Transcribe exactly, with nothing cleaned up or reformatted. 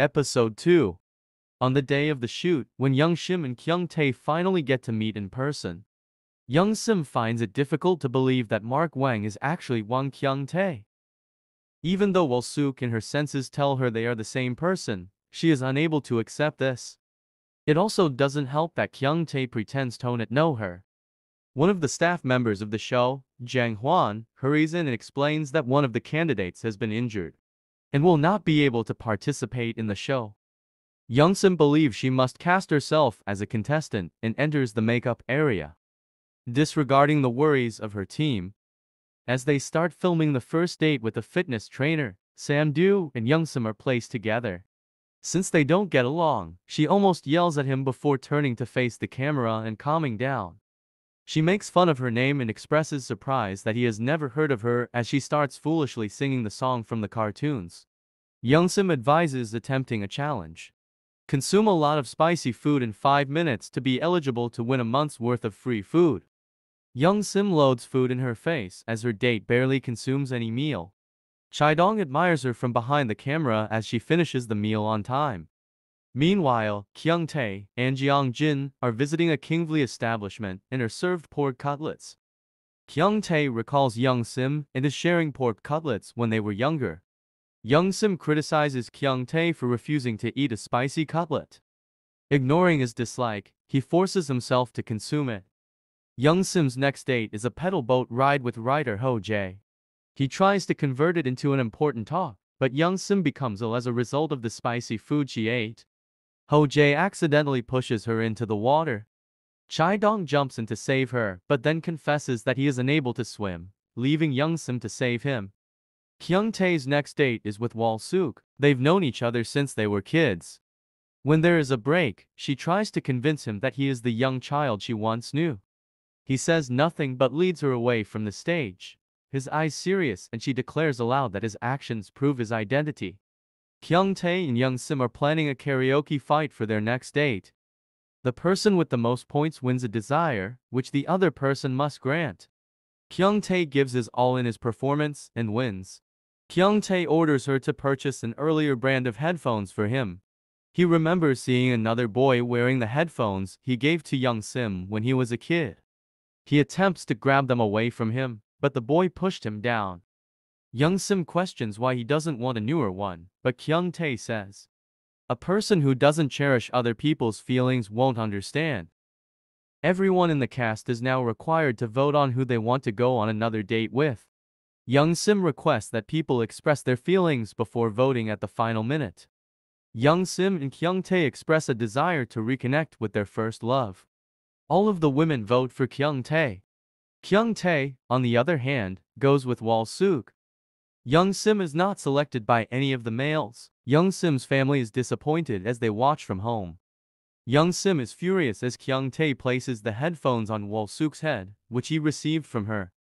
Episode two. On the day of the shoot, when Young Sim and Kyung Tae finally get to meet in person, Young Sim finds it difficult to believe that Mark Wang is actually Wang Kyung Tae. Even though Wol Sook and her senses tell her they are the same person, she is unable to accept this. It also doesn't help that Kyung Tae pretends to not know her. One of the staff members of the show, Jang Hwan, hurries in and explains that one of the candidates has been injured and will not be able to participate in the show. Young Sim believes she must cast herself as a contestant and enters the makeup area, disregarding the worries of her team. As they start filming the first date with a fitness trainer, Sam Doo and Young Sim are placed together. Since they don't get along, she almost yells at him before turning to face the camera and calming down. She makes fun of her name and expresses surprise that he has never heard of her as she starts foolishly singing the song from the cartoons. Young Sim advises attempting a challenge. Consume a lot of spicy food in five minutes to be eligible to win a month's worth of free food. Young Sim loads food in her face as her date barely consumes any meal. Chae Dong admires her from behind the camera as she finishes the meal on time. Meanwhile, Kyung Tae and Jeong Jin are visiting a kingly establishment and are served pork cutlets. Kyung Tae recalls Young Sim and is sharing pork cutlets when they were younger. Young Sim criticizes Kyung Tae for refusing to eat a spicy cutlet. Ignoring his dislike, he forces himself to consume it. Young Sim's next date is a pedal boat ride with rider Ho Jae. He tries to convert it into an important talk, but Young Sim becomes ill as a result of the spicy food she ate. Ho Jae accidentally pushes her into the water. Chae Dong jumps in to save her, but then confesses that he is unable to swim, leaving Young Sim to save him. Kyung Tae's next date is with Wol Sook. They've known each other since they were kids. When there is a break, she tries to convince him that he is the young child she once knew. He says nothing but leads her away from the stage, his eyes serious, and she declares aloud that his actions prove his identity. Kyung Tae and Young Sim are planning a karaoke fight for their next date. The person with the most points wins a desire, which the other person must grant. Kyung Tae gives his all in his performance and wins. Kyung Tae orders her to purchase an earlier brand of headphones for him. He remembers seeing another boy wearing the headphones he gave to Young Sim when he was a kid. He attempts to grab them away from him, but the boy pushed him down. Young Sim questions why he doesn't want a newer one, but Kyung Tae says, "A person who doesn't cherish other people's feelings won't understand." Everyone in the cast is now required to vote on who they want to go on another date with. Young Sim requests that people express their feelings before voting at the final minute. Young Sim and Kyung Tae express a desire to reconnect with their first love. All of the women vote for Kyung Tae. Kyung Tae, on the other hand, goes with Wol Sook. Young Sim is not selected by any of the males. Young Sim's family is disappointed as they watch from home. Young Sim is furious as Kyung Tae places the headphones on Wol Sook's head, which he received from her.